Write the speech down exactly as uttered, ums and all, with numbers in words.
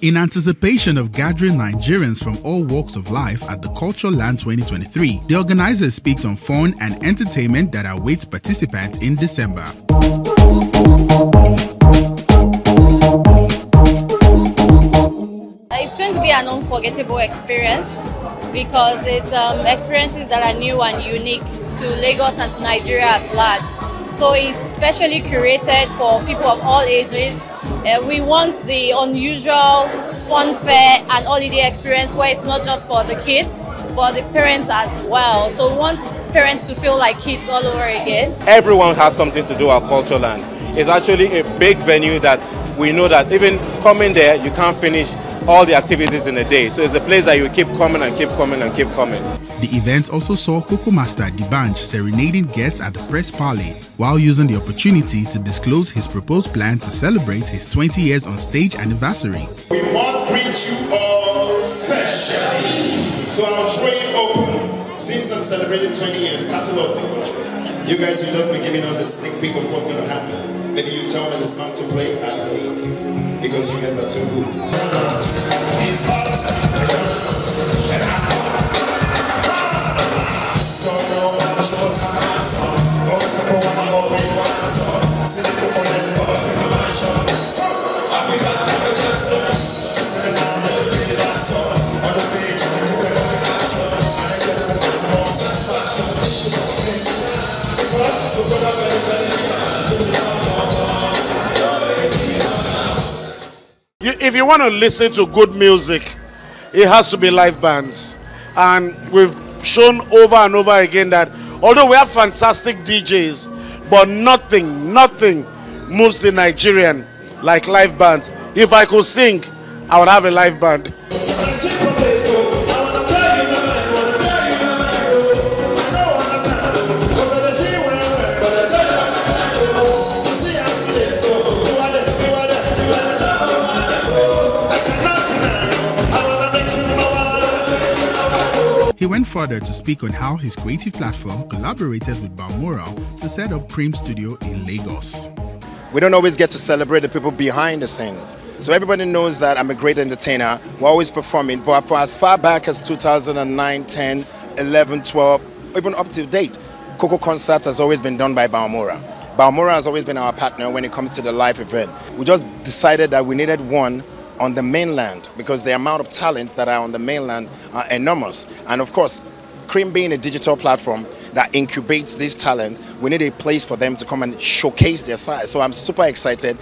In anticipation of gathering Nigerians from all walks of life at the Kultureland twenty twenty-three, the organizer speaks on fun and entertainment that awaits participants in December. It's going to be an unforgettable experience because it's um, experiences that are new and unique to Lagos and to Nigeria at large. So it's specially curated for people of all ages. Uh, we want the unusual fun fair and holiday experience where it's not just for the kids but the parents as well. So we want parents to feel like kids all over again. Everyone has something to do at Kultureland. It's actually a big venue that we know that even coming there you can't finish all the activities in a day. So it's a place that you keep coming and keep coming and keep coming. The event also saw Kokomaster D'Banj serenading guests at the press parley while using the opportunity to disclose his proposed plan to celebrate his twenty years on stage anniversary. We must greet you all specially. So I'll trade open. Since I'm celebrating twenty years, catalog the country. You guys will just be giving us a sneak peek of what's going to happen. Maybe you tell me the song to play at eight. Because you guys are too good. If you want to listen to good music, it has to be live bands. And we've shown over and over again that although we have fantastic D Js, but nothing, nothing moves the Nigerian like live bands. If I could sing, I would have a live band. He went further to speak on how his creative platform collaborated with Balmoral to set up Cream Studio in Lagos. We don't always get to celebrate the people behind the scenes. So everybody knows that I'm a great entertainer. We're always performing. But for as far back as two thousand nine, ten, eleven, twelve, even up to date, Coco Concerts has always been done by Balmoral. Balmoral has always been our partner when it comes to the live event. We just decided that we needed one on the mainland because the amount of talents that are on the mainland are enormous. And of course, Cream being a digital platform that incubates this talent, we need a place for them to come and showcase their size. So I'm super excited.